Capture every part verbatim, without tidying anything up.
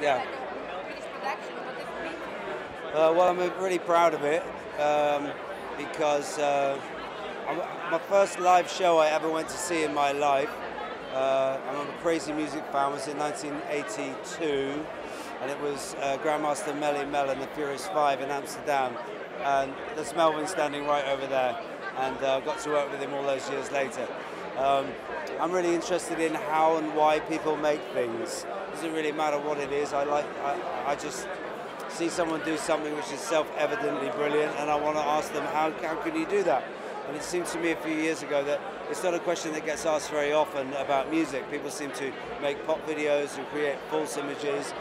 yeah. Uh, well, I'm really proud of it um, because uh, I'm, my first live show I ever went to see in my life. Uh, I'm a crazy music fan. It was in nineteen eighty-two, and it was uh, Grandmaster Melly Mellon, The Furious Five in Amsterdam. And there's Melvin standing right over there, and I uh, got to work with him all those years later. Um, I'm really interested in how and why people make things. It doesn't really matter what it is. I like. I, I just see someone do something which is self-evidently brilliant, and I want to ask them, how, how can you do that? And it seemed to me a few years ago that it's not a question that gets asked very often about music. People seem to make pop videos and create false images.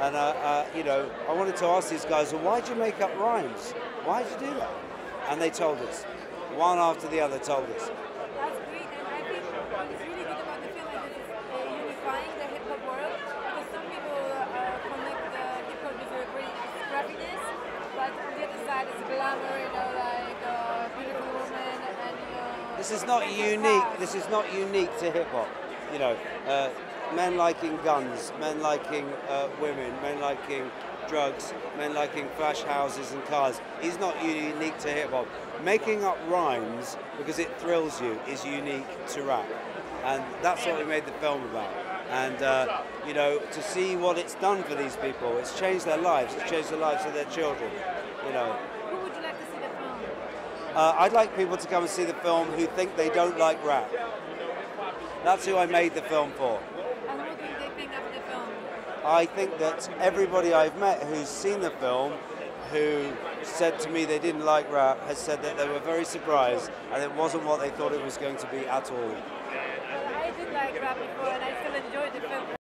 And, uh, uh, you know, I wanted to ask these guys, well, why did you make up rhymes? Why did you do that? And they told us. One after the other told us. That's great. And I think what is really good about the film is it's uh, unifying the hip-hop world. Because some people uh, connect the hip-hop with a great scrappiness, but on the other side it's glamour, you know, like uh, beautiful women and... Uh, this is not unique. This is not unique to hip-hop. You know, uh, men liking guns, men liking uh, women, men liking drugs, men liking flash houses and cars. It's not unique to hip-hop. Making up rhymes because it thrills you is unique to rap, and that's what we made the film about. And uh, you know, to see what it's done for these people, it's changed their lives. It's changed the lives of their children. You know. Who would you like to see the film? Uh, I'd like people to come and see the film who think they don't like rap. That's who I made the film for. And what do they think of the film? I think that everybody I've met who's seen the film, who said to me they didn't like rap, has said that they were very surprised and it wasn't what they thought it was going to be at all. Well, I did like rap before and I still enjoyed the film.